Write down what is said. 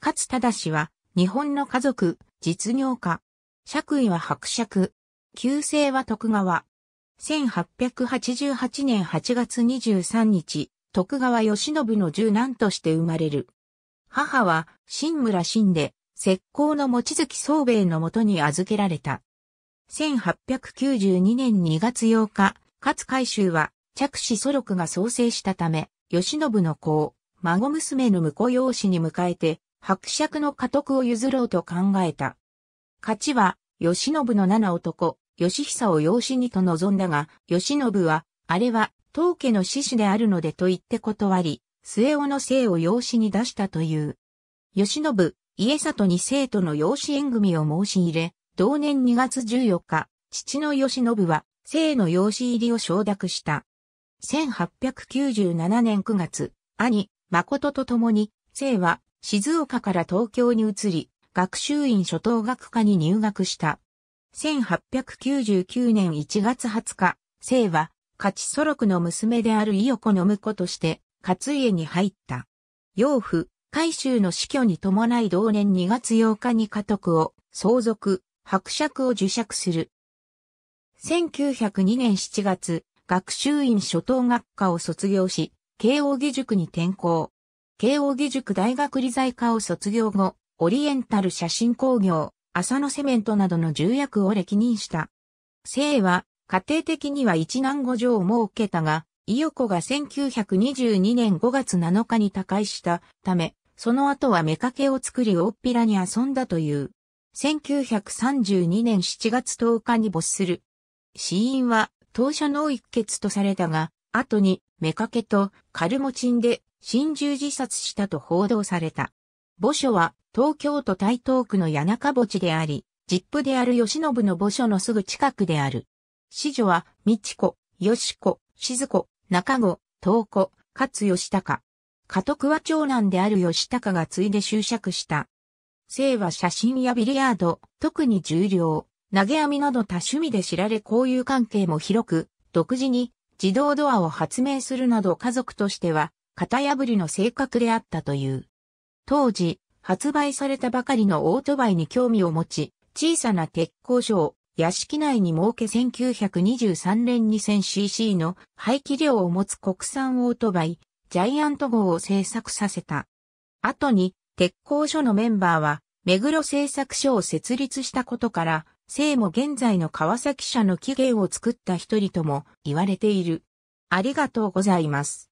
勝精は、日本の家族、実業家。爵位は伯爵。旧姓は徳川。1888年8月23日、徳川慶喜の十男として生まれる。母は、新村新で、浙江の望月宗兵衛のもとに預けられた。1892年2月8日、勝海舟は、嫡子楚六が早逝したため、慶喜の子、孫娘の婿養子に迎えて、伯爵の家督を譲ろうと考えた。勝ちは、慶喜の七男、義久を養子にと望んだが、慶喜は、あれは、当家の死守であるのでと言って断り、末男の精を養子に出したという。慶喜、家里に生徒の養子縁組を申し入れ、同年2月14日、父の慶喜は、精の養子入りを承諾した。1897年9月、兄、誠と共に、精は、静岡から東京に移り、学習院初等学科に入学した。1899年1月20日、精は、勝楚六の娘である伊予子の婿として、勝家に入った。養父、海舟の死去に伴い同年2月8日に家督を相続、伯爵を受爵する。1902年7月、学習院初等学科を卒業し、慶應義塾に転校。慶應義塾大学理財科を卒業後、オリエンタル写真工業、浅野セメントなどの重役を歴任した。精は、家庭的には一男五女を設けたが、伊予子が1922年5月7日に他界したため、その後は妾を作り大っぴらに遊んだという。1932年7月10日に没する。死因は、当初脳溢血とされたが、後に妾とカルモチンで、心中自殺したと報道された。墓所は東京都台東区の谷中墓地であり、実父である慶喜の墓所のすぐ近くである。子女は、美智子、芳子、静子、中子、東子、勝義高。家督は長男である義高が継いで就爵した。精は写真やビリヤード、特に重量、投げ網など多趣味で知られ交友関係も広く、独自に自動ドアを発明するなど家族としては、型破りの性格であったという。当時、発売されたばかりのオートバイに興味を持ち、小さな鉄工所を屋敷内に設け1923年 2000cc の排気量を持つ国産オートバイ、ジャイアント号を製作させた。後に、鉄工所のメンバーは、目黒製作所を設立したことから、精も現在の川崎社の起源を作った一人とも言われている。ありがとうございます。